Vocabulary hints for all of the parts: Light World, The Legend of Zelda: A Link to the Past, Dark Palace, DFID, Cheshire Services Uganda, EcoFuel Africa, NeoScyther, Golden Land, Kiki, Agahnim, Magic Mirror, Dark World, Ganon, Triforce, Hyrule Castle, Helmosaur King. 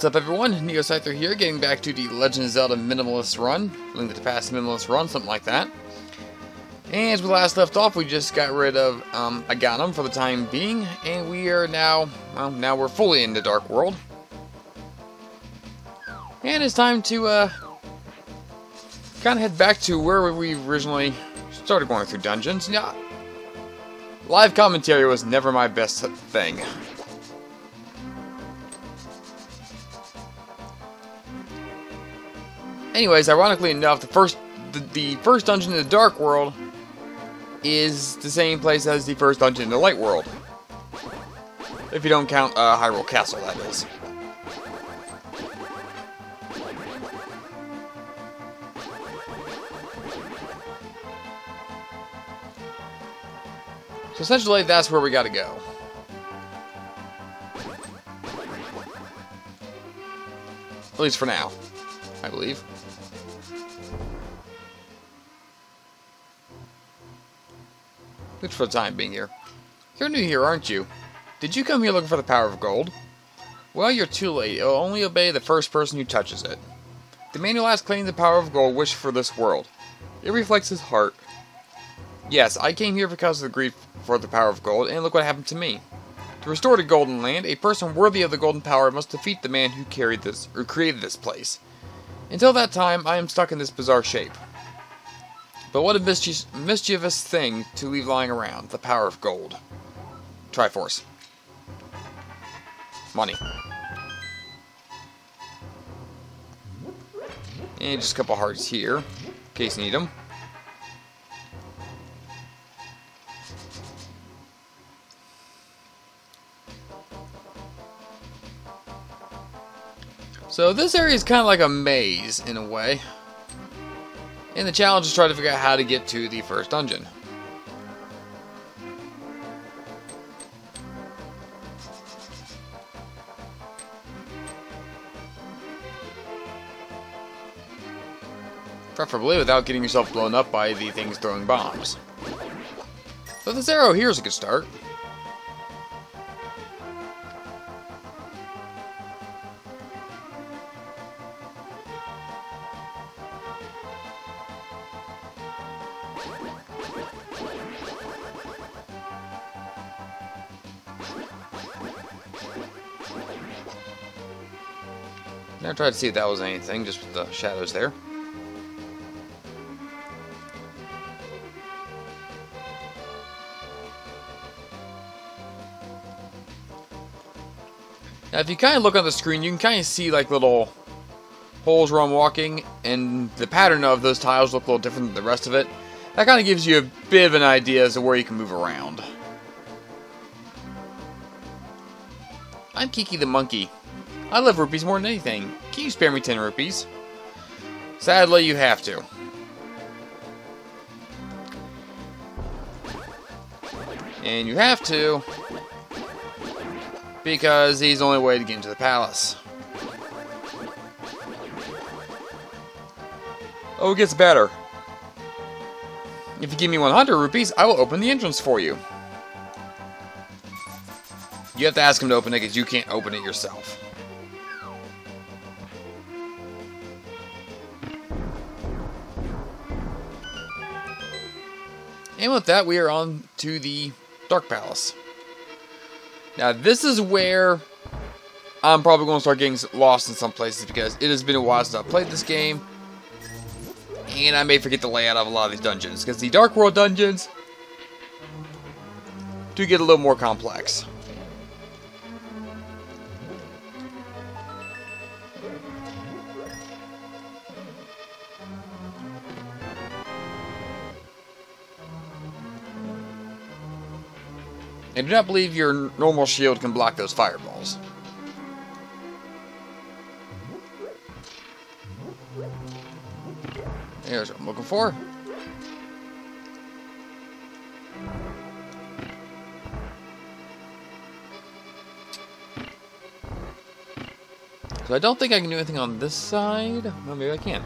What's up, everyone? NeoScyther here, getting back to the Legend of Zelda Minimalist Run. Link to the Past Minimalist Run, something like that. And as we last left off, we just got rid of Agahnim for the time being, and we are now, well, now we're fully in the Dark World. And it's time to kind of head back to where we originally started going through dungeons. Yeah, live commentary was never my best thing. Anyways, ironically enough, the first dungeon in the Dark World is the same place as the first dungeon in the Light World. If you don't count Hyrule Castle, that is. So essentially, that's where we gotta go. At least for now, I believe. Thanks for the time being here. You're new here, aren't you? Did you come here looking for the power of gold? Well, you're too late. It'll only obey the first person who touches it. The man who last claimed the power of gold wished for this world. It reflects his heart. Yes, I came here because of the greed for the power of gold, and look what happened to me. To restore the Golden Land, a person worthy of the golden power must defeat the man who created this place. Until that time, I am stuck in this bizarre shape. But what a mischievous thing to leave lying around. The power of gold. Triforce. Money. And just a couple hearts here, in case you need them. So this area is kind of like a maze, in a way. And the challenge is try to figure out how to get to the first dungeon. Preferably without getting yourself blown up by the things throwing bombs. So this arrow here is a good start. I tried to see if that was anything, just with the shadows there. Now, if you kind of look on the screen, you can kind of see like little holes where I'm walking, and the pattern of those tiles look a little different than the rest of it. That kind of gives you a bit of an idea as to where you can move around. I'm Kiki the monkey. I love rupees more than anything. Can you spare me 10 rupees? Sadly, you have to. And you have to, because he's the only way to get into the palace. Oh, it gets better. If you give me 100 rupees, I will open the entrance for you. You have to ask him to open it, because you can't open it yourself. And with that, we are on to the Dark Palace. Now, this is where I'm probably going to start getting lost in some places, because it has been a while since I've played this game. And I may forget the layout of a lot of these dungeons, because the Dark World dungeons do get a little more complex. I do not believe your normal shield can block those fireballs. There's what I'm looking for. So I don't think I can do anything on this side. Well, maybe I can.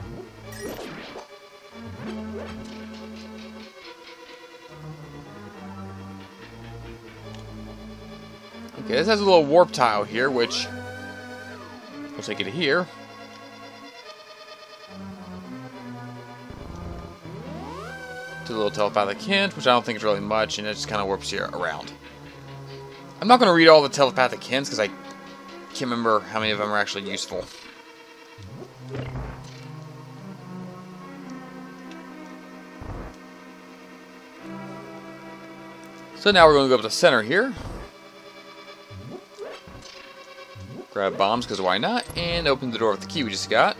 Okay, this has a little warp tile here, which We'll take it here. To the little telepathic hint, which I don't think is really much, and it just kind of warps here around. I'm not going to read all the telepathic hints, because I can't remember how many of them are actually useful. So now we're going to go up to the center here. Grab bombs, because why not? And open the door with the key we just got.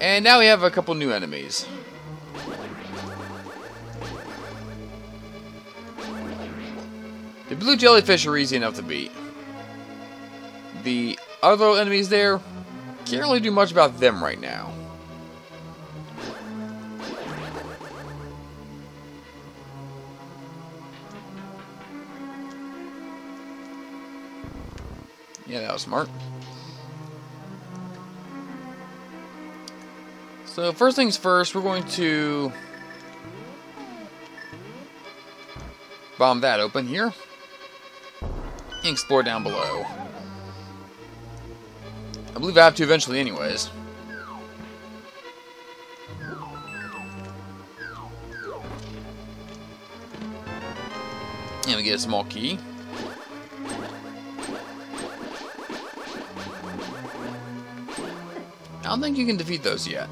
And now we have a couple new enemies. The blue jellyfish are easy enough to beat. The other enemies there, can't really do much about them right now. Yeah, that was smart. So first things first, we're going to bomb that open here and explore down below. I believe I have to eventually anyways. And we get a small key. I don't think you can defeat those yet.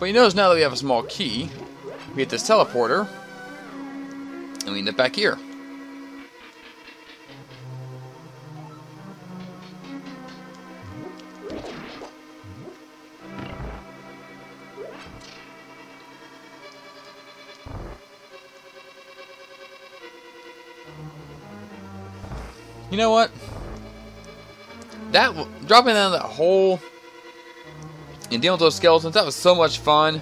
But you notice now that we have a small key, we hit this teleporter, and we end up back here. You know what? Dropping down that hole and dealing with those skeletons, that was so much fun.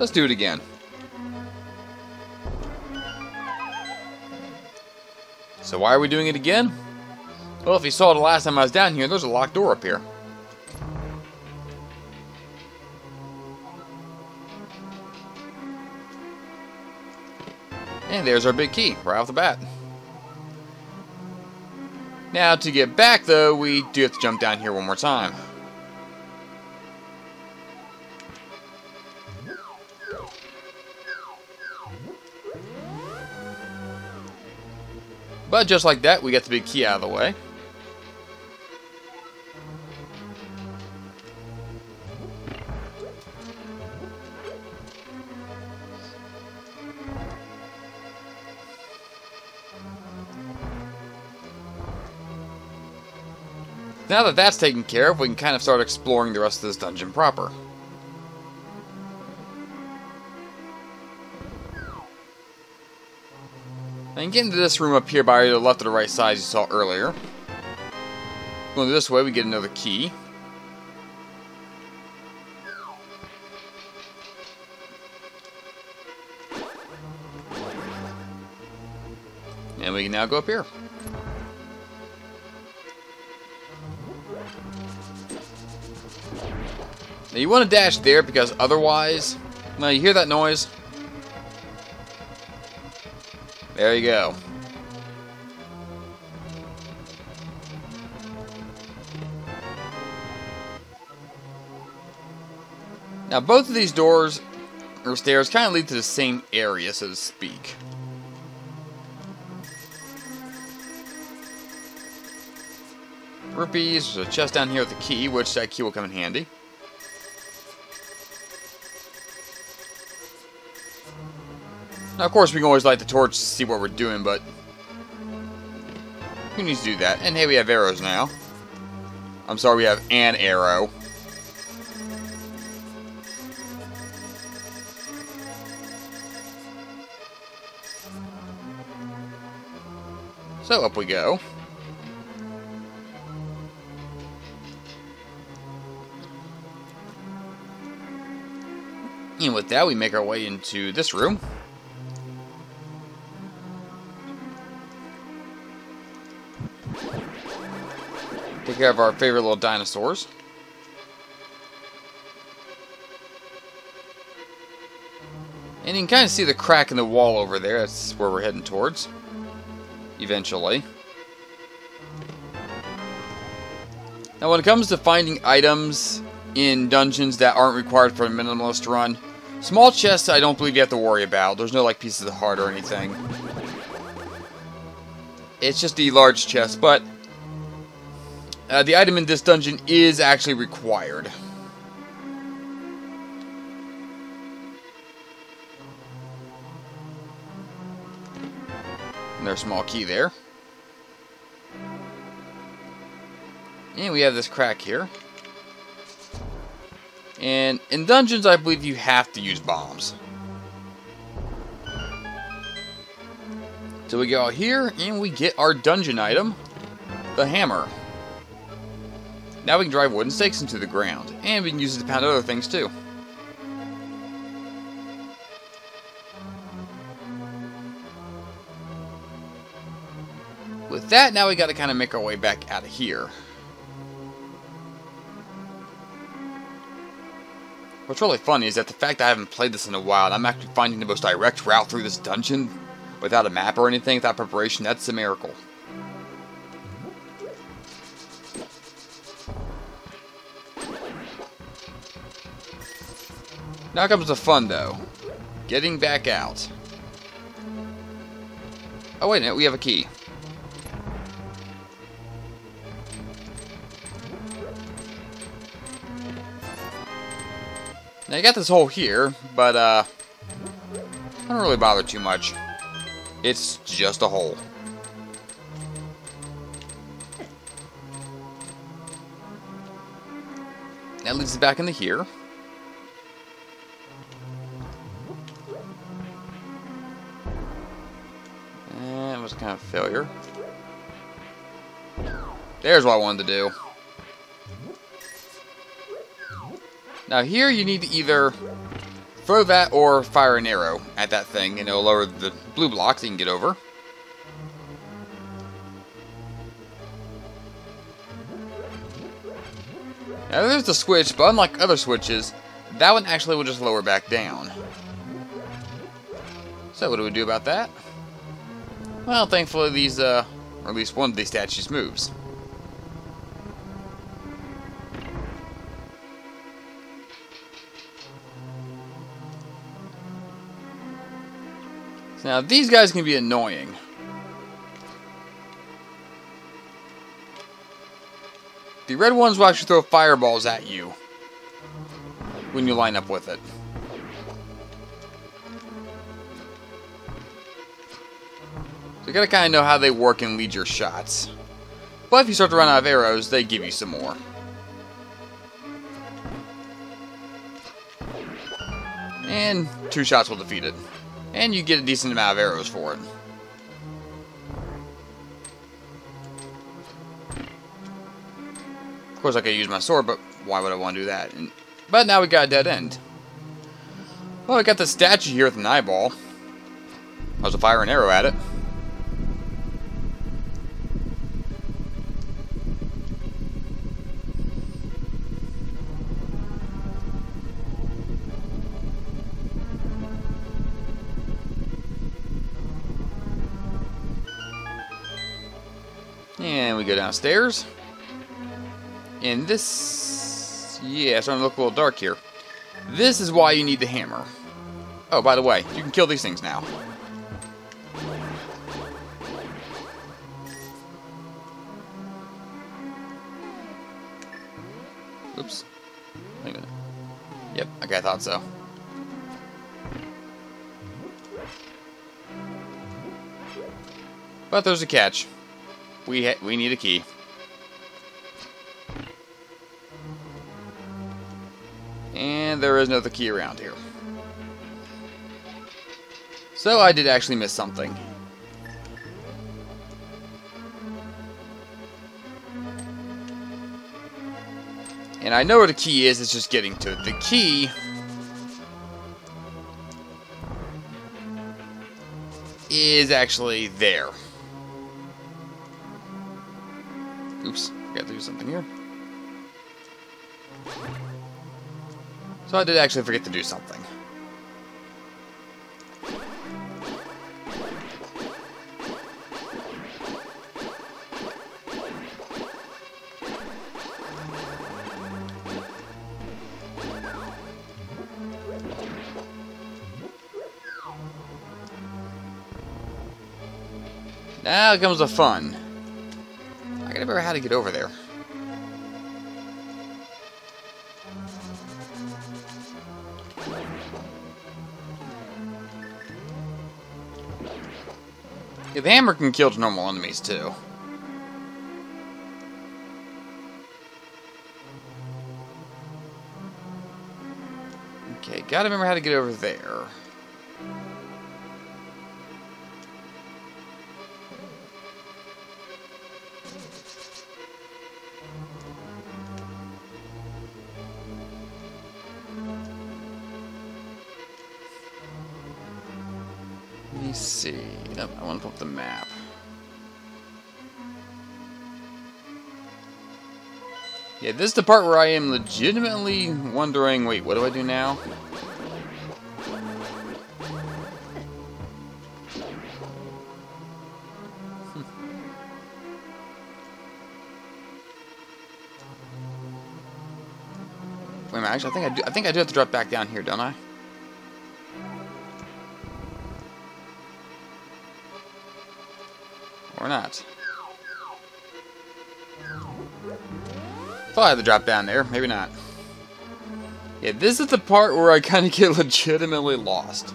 Let's do it again. So why are we doing it again? Well, if you saw the last time I was down here, there's a locked door up here. And there's our big key, right off the bat. Now, to get back, though, we do have to jump down here one more time. But just like that, we got the big key out of the way. Now that that's taken care of, we can kind of start exploring the rest of this dungeon proper. And get into this room up here by the left or the right side as you saw earlier. Going this way, we get another key. And we can now go up here. Now you want to dash there because otherwise, now you hear that noise? There you go. Now both of these doors or stairs kind of lead to the same area, so to speak. Rupees, there's a chest down here with a key, which that key will come in handy. Now, of course, we can always light the torch to see what we're doing, but who needs to do that? And hey, we have arrows now. I'm sorry, we have an arrow. So up we go. And with that, we make our way into this room. Take care of our favorite little dinosaurs. And you can kind of see the crack in the wall over there. That's where we're heading towards. eventually. Now when it comes to finding items in dungeons that aren't required for a minimalist run, small chests I don't believe you have to worry about. There's no like pieces of heart or anything. It's just the large chest, but the item in this dungeon is actually required. And there's a small key there. And we have this crack here. And in dungeons, I believe you have to use bombs. So we go out here, and we get our dungeon item, the hammer. Now we can drive wooden stakes into the ground, and we can use it to pound other things too. With that, now we gotta kind of make our way back out of here. What's really funny is that the fact that I haven't played this in a while, and I'm actually finding the most direct route through this dungeon without a map or anything, without preparation, that's a miracle. Now comes the fun, though. Getting back out. Oh, wait a minute, we have a key. Now you got this hole here, but I don't really bother too much. It's just a hole. That leads us back into here. That was kind of a failure. There's what I wanted to do. Now here you need to either throw that or fire an arrow at that thing, and it'll lower the blue blocks so you can get over. Now there's the switch, but unlike other switches, that one actually will just lower back down. So what do we do about that? Well, thankfully these, or at least one of these statues moves. Now, these guys can be annoying. The red ones will actually throw fireballs at you when you line up with it. So you gotta kinda know how they work and lead your shots. But if you start to run out of arrows, they give you some more. And two shots will defeat it. And you get a decent amount of arrows for it. Of course I could use my sword, but why would I want to do that? But now we got a dead end. Well, we got the statue here with an eyeball. I was to fire an arrow at it. And we go downstairs. And this... yeah, it's starting to look a little dark here. This is why you need the hammer. Oh, by the way, you can kill these things now. Oops. Wait a minute. Yep, okay, I thought so. But there's a catch. We need a key. And there is another key around here. So I did actually miss something. And I know where the key is, it's just getting to it. The key is actually there. Oops, I got to do something here. So I did actually forget to do something. Now comes the fun. I gotta figure out how to get over there. Yeah, the hammer can kill normal enemies too. Okay, gotta remember how to get over there. Let me see. Nope, I want to pull up the map. Yeah, this is the part where I am legitimately wondering, wait, what do I do now? Wait a minute, actually, I think I do have to drop back down here, don't I? Or not. Thought I had to drop down there. Maybe not. Yeah, this is the part where I kind of get legitimately lost.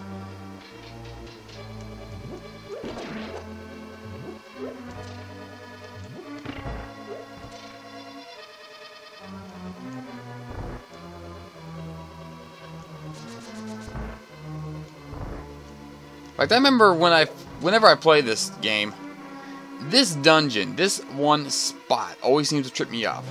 Like, I remember whenever I play this game, this dungeon, this one spot, always seems to trip me up.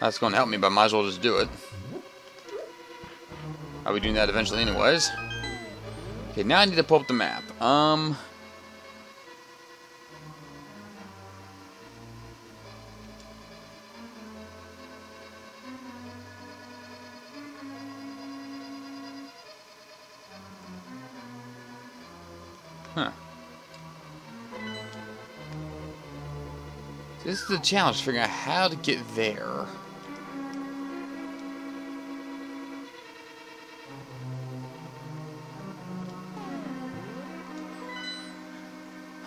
That's going to help me, but I might as well just do it. I'll be doing that eventually anyways. Okay, now I need to pull up the map. This is the challenge, figuring out how to get there.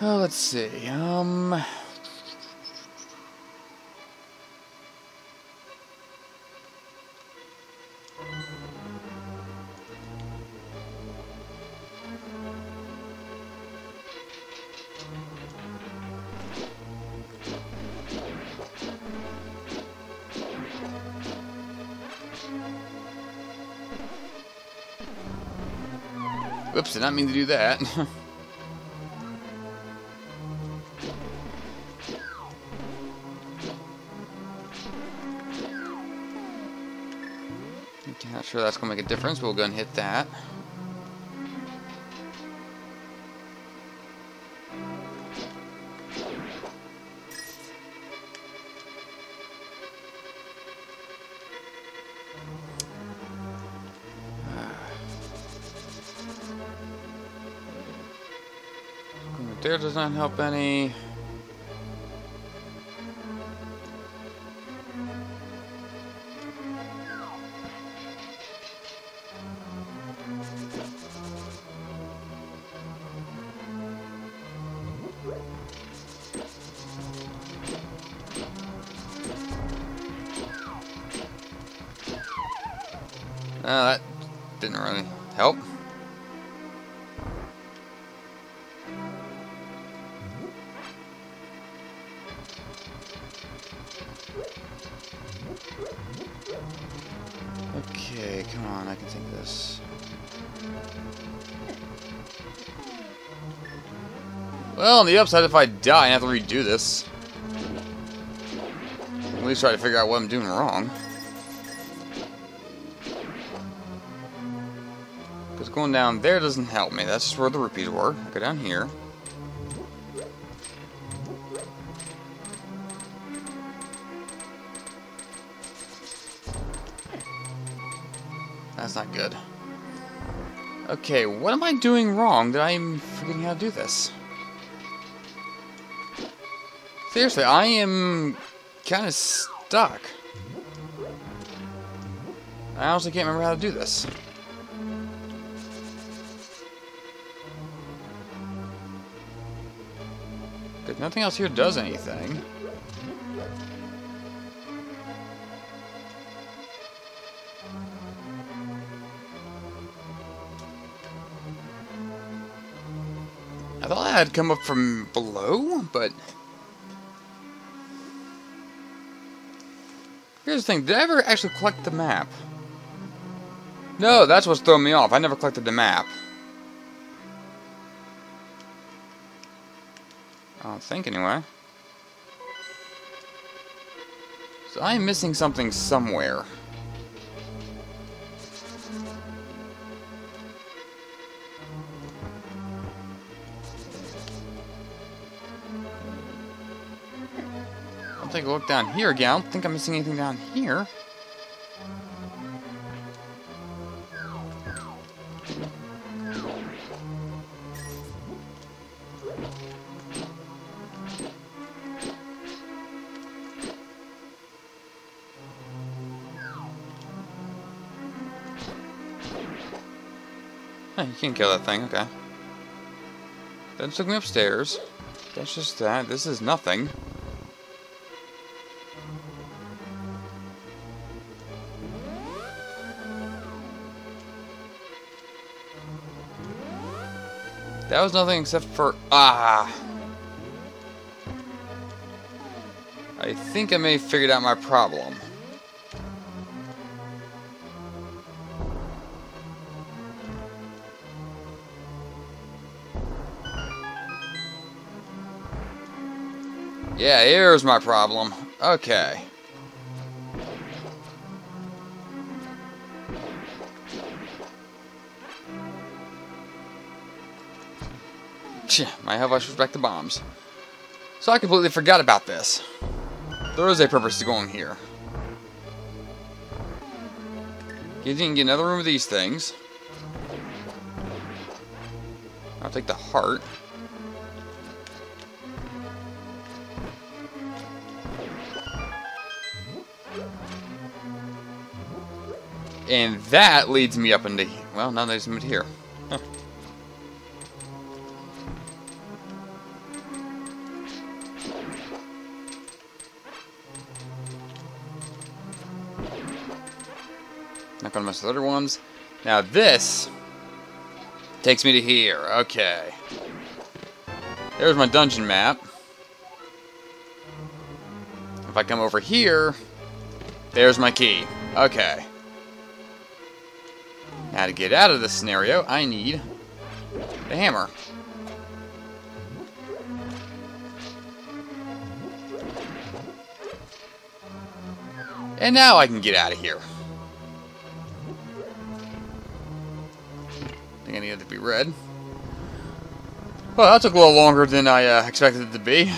Oh, let's see. Oops, did not mean to do that. Okay, not sure that's gonna make a difference, but we'll go and hit that. There does not help any. That didn't really help. Okay, come on, I can take this. Well, on the upside, if I die, I have to redo this. At least try to figure out what I'm doing wrong. Because going down there doesn't help me. That's just where the rupees were. I'll go down here. That's not good. Okay, what am I doing wrong that I'm forgetting how to do this? Seriously, I am kind of stuck. I honestly can't remember how to do this. Good, nothing else here does anything. I thought I had come up from below, but... Here's the thing, did I ever actually collect the map? No, that's what's throwing me off. I never collected the map. I don't think, anyway. So I'm missing something somewhere. I'll take a look down here again. I don't think I'm missing anything down here. You can kill that thing, okay. That took me upstairs. That's just that. This is nothing. That was nothing except for... Ah! I think I may have figured out my problem. Yeah, here's my problem. Okay. My health, I should back the bombs. So I completely forgot about this. There is a purpose to going here. You can get another room of these things. I'll take the heart. And that leads me up into... Well, now there's mid here. Huh. Not gonna mess with other ones. Now this... takes me to here. Okay. There's my dungeon map. If I come over here... there's my key. Okay. Now to get out of this scenario, I need the hammer. And now I can get out of here. I think I need it to be red. Well, that took a little longer than I expected it to be.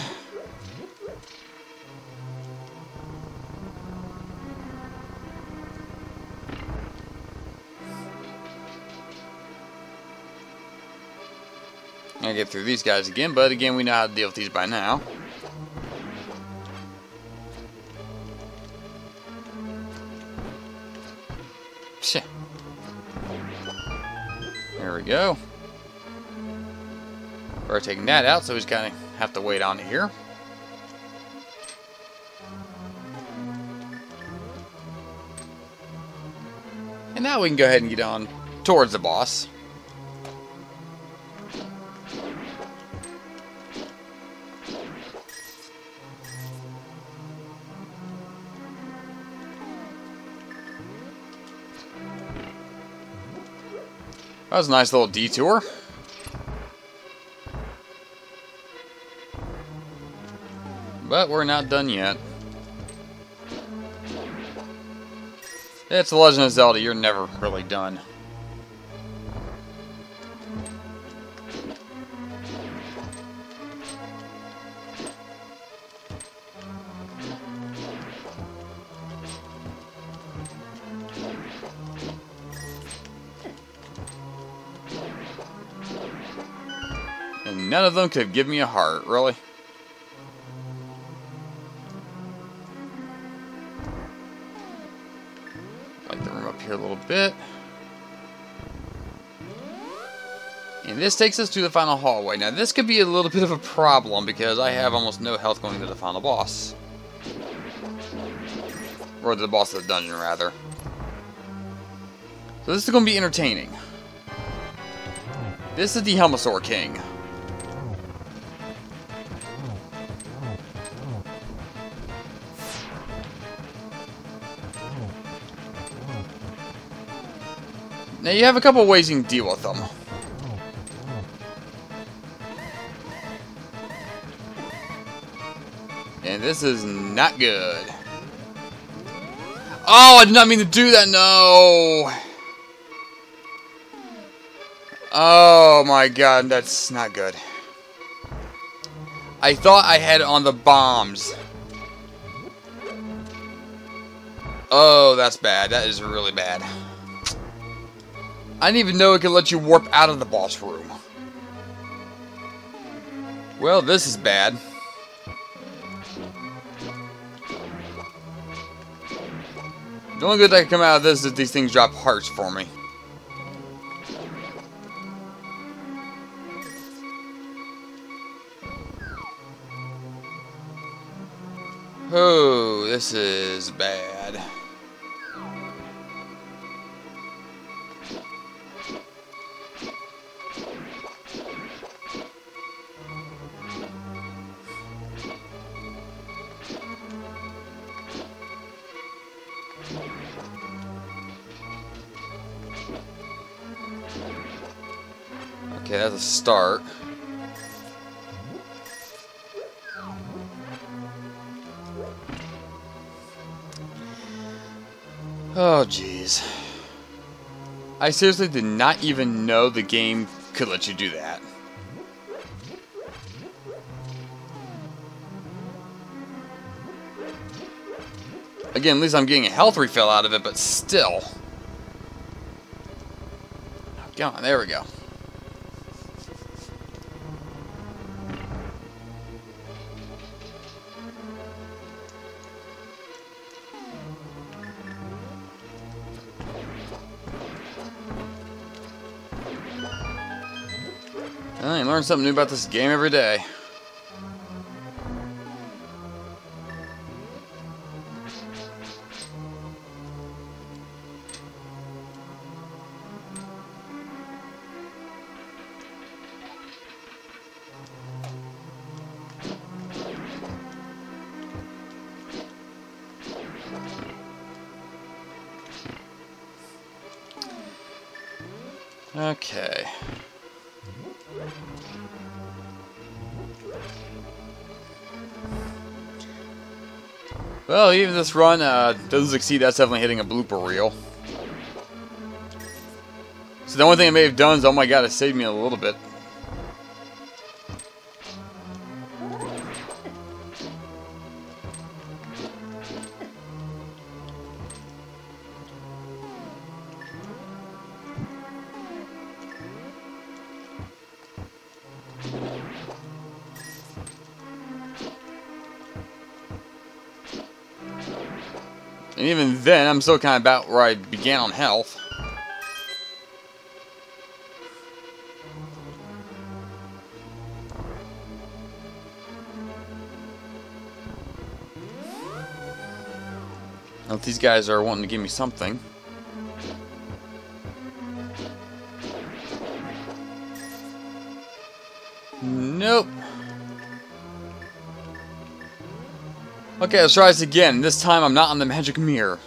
I get through these guys again, but again, we know how to deal with these by now. Psha. There we go. We're taking that out, so we just kind of have to wait on here. And now we can go ahead and get on towards the boss. That was a nice little detour. But we're not done yet. It's The Legend of Zelda, you're never really done. None of them could give me a heart, really. Like the room up here bit. And this takes us to the final hallway. Now this could be a little bit of a problem because I have almost no health going to the final boss. Or the boss of the dungeon, rather. So this is going to be entertaining. This is the Helmosaur King. Now you have a couple ways you can deal with them. And this is not good. Oh, I did not mean to do that, no! Oh my god, that's not good. I thought I had it on the bombs. Oh, that's bad. That is really bad. I didn't even know it could let you warp out of the boss room. Well, this is bad. The only good that can come out of this is these things drop hearts for me. Oh, this is bad. Okay, that's a start. Oh, jeez. I seriously did not even know the game could let you do that. Again, at least I'm getting a health refill out of it, but still. Come on, there we go. I learn something new about this game every day. Okay. Well, even this run doesn't succeed. That's definitely hitting a blooper reel. So the only thing I may have done is, oh my god, it saved me a little bit. And even then, I'm still kind of about where I began on health. Now these guys are wanting to give me something. Nope. Okay, let's try this again. This time I'm not on the Magic Mirror.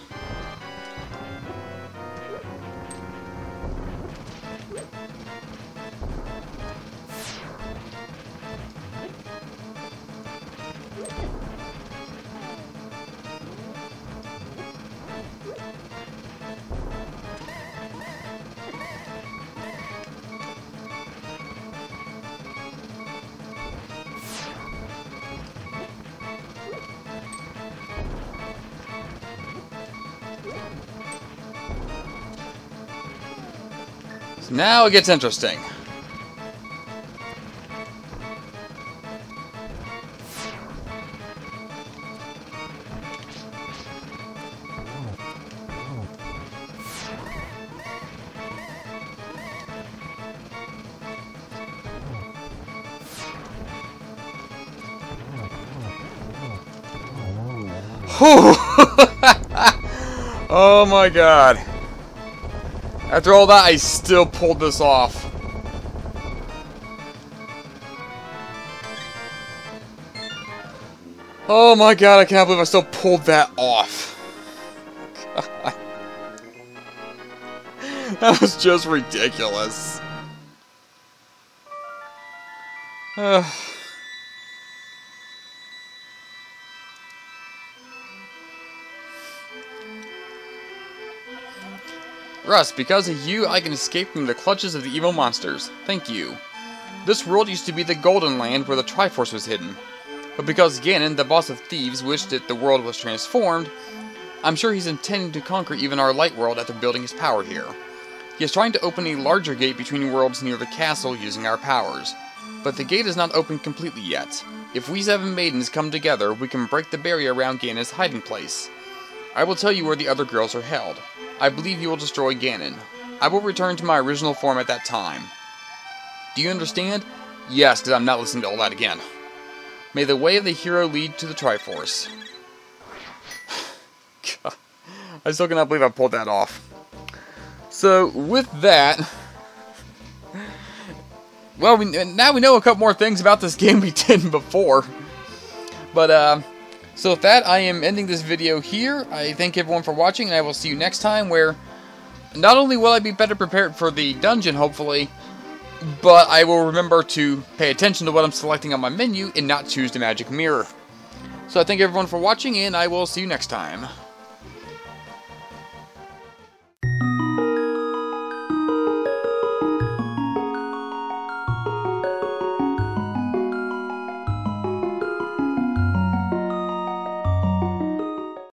Now it gets interesting. Oh my god. After all that, I still pulled this off. Oh my god, I cannot believe I still pulled that off. God. That was just ridiculous. Russ, because of you, I can escape from the clutches of the evil monsters. Thank you. This world used to be the Golden Land where the Triforce was hidden. But because Ganon, the boss of thieves, wished that the world was transformed, I'm sure he's intending to conquer even our Light World after building his power here. He is trying to open a larger gate between worlds near the castle using our powers. But the gate is not open completely yet. If we seven maidens come together, we can break the barrier around Ganon's hiding place. I will tell you where the other girls are held. I believe you will destroy Ganon. I will return to my original form at that time. Do you understand? Yes, because I'm not listening to all that again. May the way of the hero lead to the Triforce. God, I still cannot believe I pulled that off. So, with that... Well, now we know a couple more things about this game we didn't before. But, so with that, I am ending this video here. I thank everyone for watching, and I will see you next time, where not only will I be better prepared for the dungeon, hopefully, but I will remember to pay attention to what I'm selecting on my menu and not choose the Magic Mirror. So I thank everyone for watching, and I will see you next time.